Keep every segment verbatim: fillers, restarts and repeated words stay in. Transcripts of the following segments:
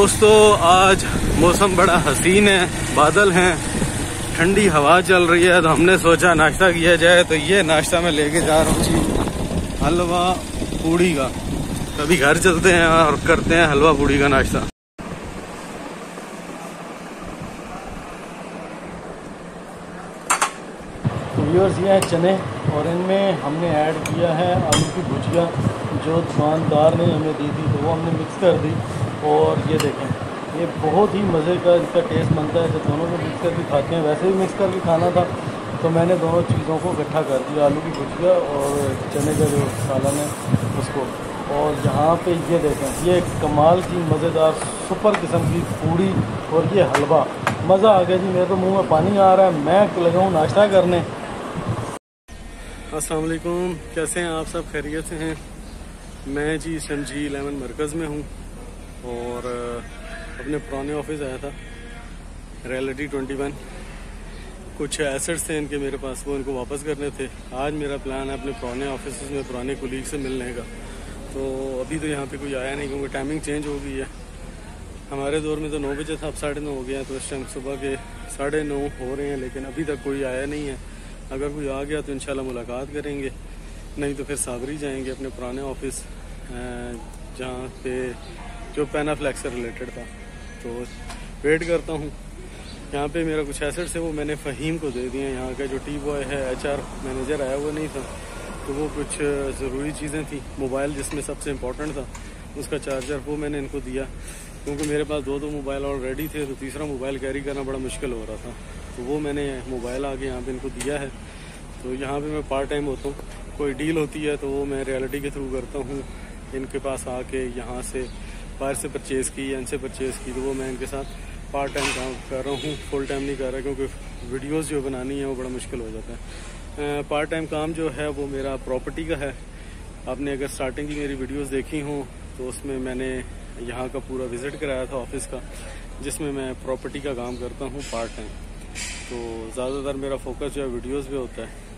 दोस्तों आज मौसम बड़ा हसीन है, बादल हैं, ठंडी हवा चल रही है, तो हमने सोचा नाश्ता किया जाए। तो ये नाश्ता मैं लेके जा रहा हूँ जी हलवा पूड़ी का। कभी घर चलते हैं और करते हैं हलवा पूड़ी का नाश्ता। व्यूअर्स ये हैं चने और इनमें हमने ऐड किया है आलू की भुजिया जो दुकानदार ने हमें दी थी, तो वो हमने मिक्स कर दी। और ये देखें ये बहुत ही मज़े का इसका टेस्ट बनता है जब दोनों को मिक्स करके खाते हैं। वैसे भी मिक्स करके खाना था तो मैंने दोनों चीज़ों को इकट्ठा कर दिया, आलू की भुजिया और चने का जो सालन है उसको। और यहाँ पे ये देखें ये कमाल की मज़ेदार सुपर किस्म की पूड़ी और ये हलवा, मज़ा आ गया जी। मेरे तो मुँह में पानी आ रहा है, मैं लगा हूँ नाश्ता करने। अस्सलाम वालेकुम, कैसे हैं आप सब, खैरियत से हैं? मैं जी शमजी इलेवन मरकज़ में हूँ और अपने पुराने ऑफिस आया था रियलिटी ट्वेंटी वन। कुछ एसेट्स थे इनके मेरे पास, वो इनको वापस करने थे। आज मेरा प्लान है अपने पुराने ऑफिस में पुराने कुलीग से मिलने का। तो अभी तो यहाँ पे कोई आया नहीं क्योंकि टाइमिंग चेंज हो गई है। हमारे दौर में तो नौ बजे था, अब साढ़े नौ हो गया, तो इस टाइम सुबह के साढ़े नौ हो रहे हैं, लेकिन अभी तक कोई आया नहीं है। अगर कोई आ गया तो इंशाल्लाह मुलाकात करेंगे, नहीं तो फिर साबरी जाएंगे अपने पुराने ऑफिस जहाँ पे जो पैनाफ्लैक्स से रिलेटेड था। तो वेट करता हूँ। यहाँ पे मेरा कुछ एसेट्स है वो मैंने फ़हीम को दे दिए। यहाँ का जो टी बॉय है, एचआर मैनेजर आया वो नहीं था, तो वो कुछ ज़रूरी चीज़ें थी। मोबाइल जिसमें सबसे इम्पोर्टेंट था उसका चार्जर वो मैंने इनको दिया, क्योंकि मेरे पास दो दो मोबाइल ऑलरेडी थे, तो तीसरा मोबाइल कैरी करना बड़ा मुश्किल हो रहा था। तो वो मैंने मोबाइल आगे यहाँ पे इनको दिया है। तो यहाँ पे मैं पार्ट टाइम होता हूँ, कोई डील होती है तो वो मैं रियलिटी के थ्रू करता हूँ। इनके पास आके यहाँ से बाहर से परचेज़ की, इनसे परचेज़ की, तो वो मैं इनके साथ पार्ट टाइम काम कर रहा हूँ, फुल टाइम नहीं कर रहा क्योंकि वीडियोस जो बनानी है वो बड़ा मुश्किल हो जाता है। पार्ट टाइम काम जो है वो मेरा प्रॉपर्टी का है। आपने अगर स्टार्टिंग की मेरी वीडियोज़ देखी हों तो उसमें मैंने यहाँ का पूरा विज़िट कराया था ऑफिस का, जिसमें मैं प्रॉपर्टी का काम करता हूँ पार्ट टाइम। तो ज़्यादातर मेरा फोकस जो है वीडियोस पे होता है।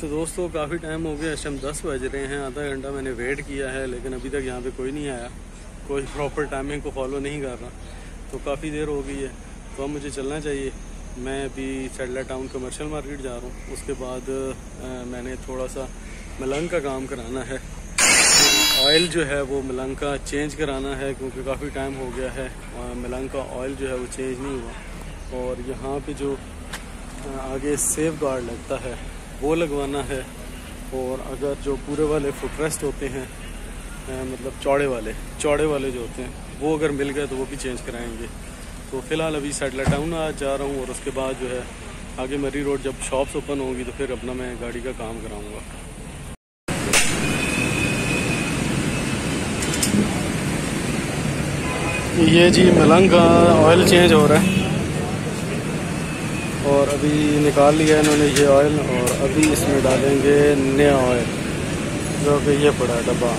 तो दोस्तों काफ़ी टाइम हो गया, शाम दस बज रहे हैं, आधा घंटा मैंने वेट किया है, लेकिन अभी तक यहाँ पे कोई नहीं आया, कोई प्रॉपर टाइमिंग को फॉलो नहीं कर रहा, तो काफ़ी देर हो गई है। तो अब मुझे चलना चाहिए। मैं अभी सैडला टाउन कमर्शल मार्केट जा रहा हूँ, उसके बाद आ, मैंने थोड़ा सा मलंग का काम कराना है। ऑयल जो है वो मलंग का चेंज कराना है क्योंकि काफ़ी टाइम हो गया है मलंग का ऑयल जो है वो चेंज नहीं हुआ। और यहाँ पे जो आगे सेफ गार्ड लगता है वो लगवाना है। और अगर जो पूरे वाले फुटरेस्ट होते हैं, मतलब चौड़े वाले चौड़े वाले जो होते हैं, वो अगर मिल गए तो वो भी चेंज कराएंगे। तो फ़िलहाल अभी सैडला टाउन आज जा रहा हूँ और उसके बाद जो है आगे मरी रोड जब शॉप्स ओपन होगी तो फिर अपना मैं गाड़ी का काम कराऊँगा। ये जी मलंग का ऑयल चेंज हो रहा है और अभी निकाल लिया इन्होंने ये ऑयल, और अभी इसमें डालेंगे नया ऑयल जो कि ये पड़ा डब्बा।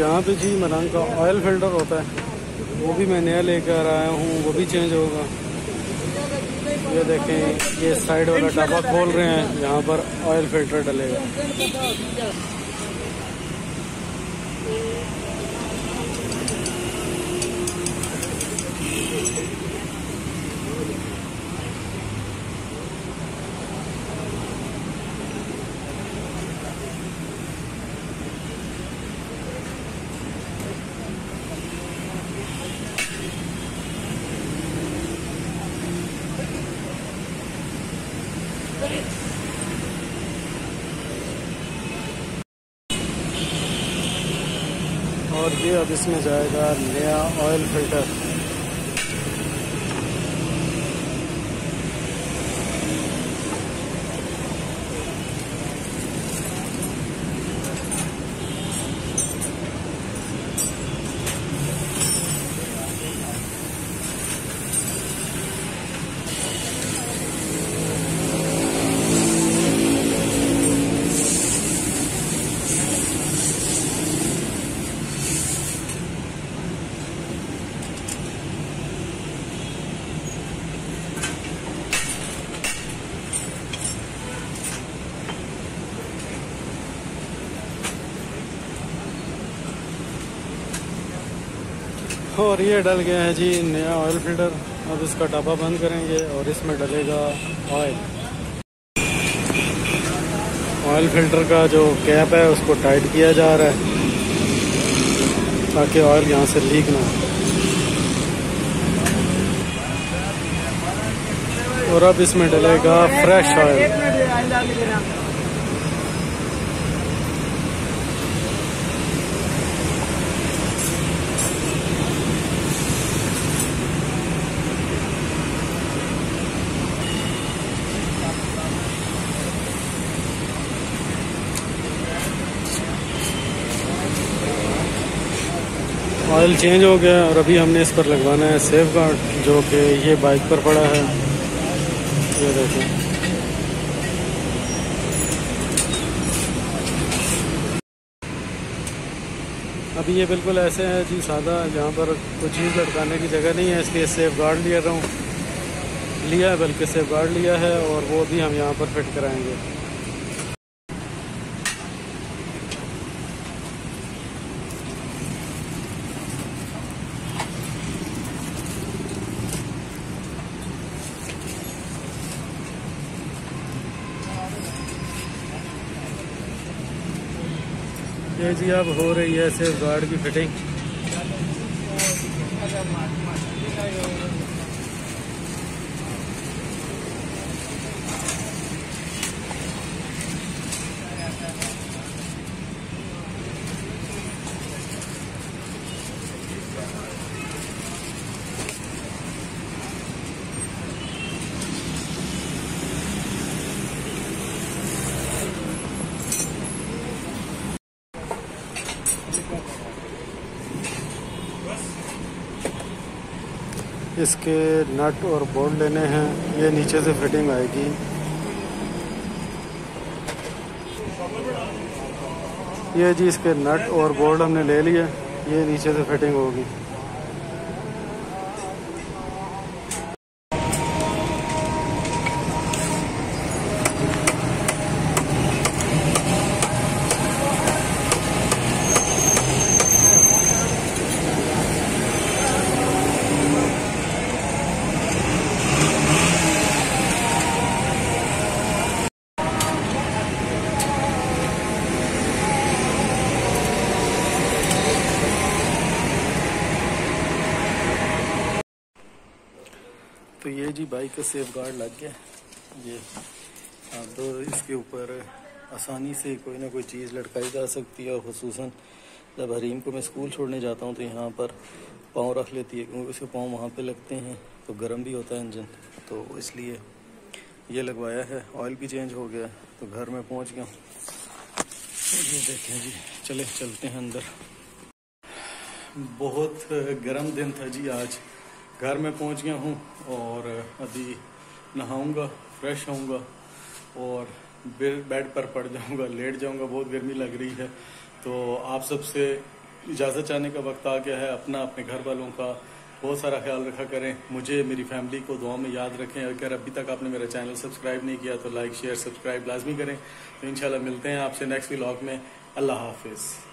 यहाँ पे जी मलंग का ऑयल फिल्टर होता है, वो भी मैं नया लेकर आया हूँ, वो भी चेंज होगा। ये देखें ये साइड वाला डब्बा खोल रहे हैं, यहाँ पर ऑयल फिल्टर डलेगा। और ये अब इसमें जाएगा नया ऑयल फिल्टर। देखो। और ये डल गया है जी नया ऑयल फिल्टर। अब इसका टापा बंद करेंगे और इसमें डलेगा ऑयल। ऑयल फिल्टर का जो कैप है उसको टाइट किया जा रहा है ताकि ऑयल यहाँ से लीक ना हो। और अब इसमें डलेगा फ्रेश ऑयल। ऑयल चेंज हो गया और अभी हमने इस पर लगवाना है सेफ गार्ड, जो कि ये बाइक पर पड़ा है। ये देखो, अभी ये बिल्कुल ऐसे है जी सादा, यहाँ पर कुछ चीज़ लटकाने की जगह नहीं है, इसलिए सेफ गार्ड लिया रहा हूँ लिया है बल्कि सेफ गार्ड लिया है और वो भी हम यहाँ पर फिट कराएंगे। ये जी अब हो रही है सेफ गार्ड की फिटिंग। इसके नट और बोल्ट लेने हैं, ये नीचे से फिटिंग आएगी। ये जी इसके नट और बोल्ट हमने ले लिए, ये नीचे से फिटिंग होगी। तो ये जी बाइक का सेफ गार्ड लग गया। ये आप दो इसके ऊपर आसानी से कोई ना कोई चीज़ लटकाई जा सकती है। और ख़ुसूसन जब हरीम को मैं स्कूल छोड़ने जाता हूँ तो यहाँ पर पाँव रख लेती है, क्योंकि उसके पाँव वहाँ पे लगते हैं तो गर्म भी होता है इंजन, तो इसलिए ये लगवाया है। ऑयल भी चेंज हो गया तो घर में पहुँच गया। ये देखें जी, चले चलते हैं अंदर। बहुत गर्म दिन था जी आज। घर में पहुंच गया हूं और अभी नहाऊंगा, फ्रेश होऊंगा और बेड पर पड़ जाऊंगा, लेट जाऊंगा। बहुत गर्मी लग रही है। तो आप सबसे इजाज़त चाहने का वक्त आ गया है। अपना अपने घर वालों का बहुत सारा ख्याल रखा करें। मुझे, मेरी फैमिली को दुआ में याद रखें। अगर अभी तक आपने मेरा चैनल सब्सक्राइब नहीं किया तो लाइक, शेयर, सब्सक्राइब लाजमी करें। तो इंशाल्लाह मिलते हैं आपसे नेक्स्ट व्लॉग में। अल्लाह हाफिज़।